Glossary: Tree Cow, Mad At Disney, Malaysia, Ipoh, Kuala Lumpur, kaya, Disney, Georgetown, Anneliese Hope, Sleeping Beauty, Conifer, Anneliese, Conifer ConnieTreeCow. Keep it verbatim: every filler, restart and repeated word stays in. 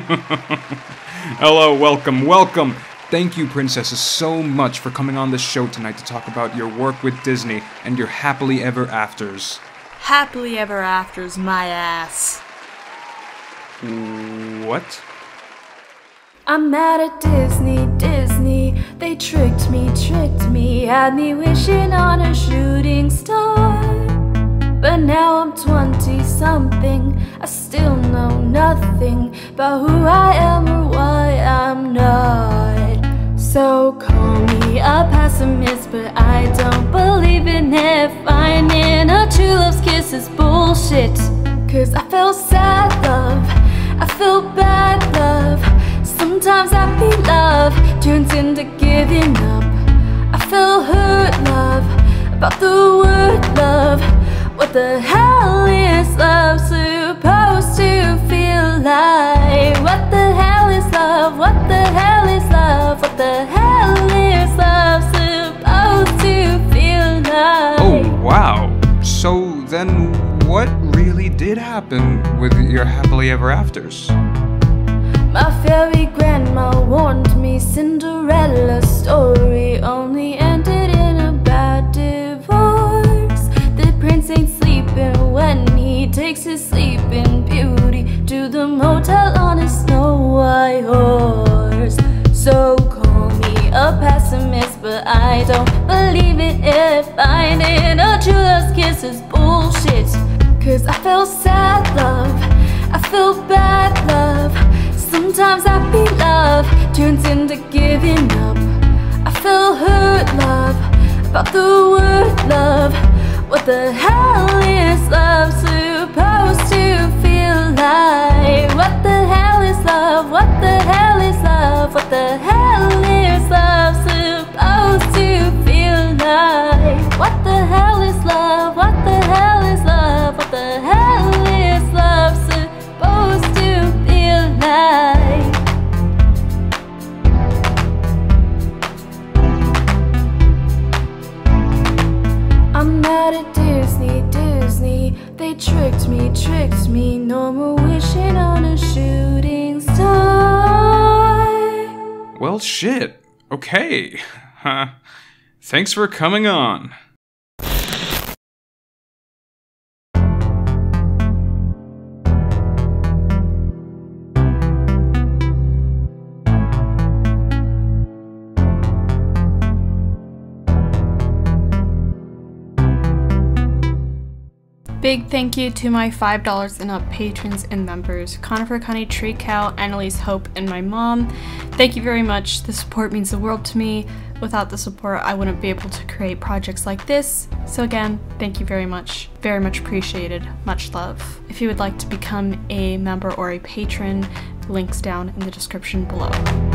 Hello, welcome, welcome. Thank you, princesses, so much for coming on this show tonight to talk about your work with Disney and your happily ever afters. Happily ever afters, my ass. What? I'm mad at Disney, Disney. They tricked me, tricked me. Had me wishing on a shooting star. But now I'm twenty-something. I still know nothing about who I am or why I'm not. So call me a pessimist, but I don't believe in it. Finding a true love's kiss is bullshit. Cause I feel sad love, I feel bad love. Sometimes happy love turns into giving up. I feel hurt love, about the word love. What the hell is love supposed to feel like? What the hell is love? What the hell is love? What the hell is love supposed to feel like? Oh, wow. So then what really did happen with your happily ever afters? My fairy grandma warned me, Cinderella's story only ended in a bad divorce. The prince ain't sleeping when he takes his Sleeping Beauty to the motel on his snow white horse. So call me a pessimist, but I don't believe it if finding a true love's kiss is bullshit. Cause I feel sad love, I feel bad love. Sometimes happy love turns into giving up. I feel hurt love, about the word love. What the hell is love supposed to feel like? What the hell is love? What the hell is love? What the hell is love supposed to feel like? What the hell is love? What the hell is love? What the hell is love supposed to feel like? I'm mad at Disney, Disney. They tricked me, tricked me. No more wishing on a shooting star. Well, shit. Okay. Huh. Thanks for coming on. Big thank you to my five dollars and up patrons and members, Conifer, Connie, Tree Cow, Anneliese, Hope, and my mom. Thank you very much. The support means the world to me. Without the support, I wouldn't be able to create projects like this. So again, thank you very much. Very much appreciated. Much love. If you would like to become a member or a patron, links down in the description below.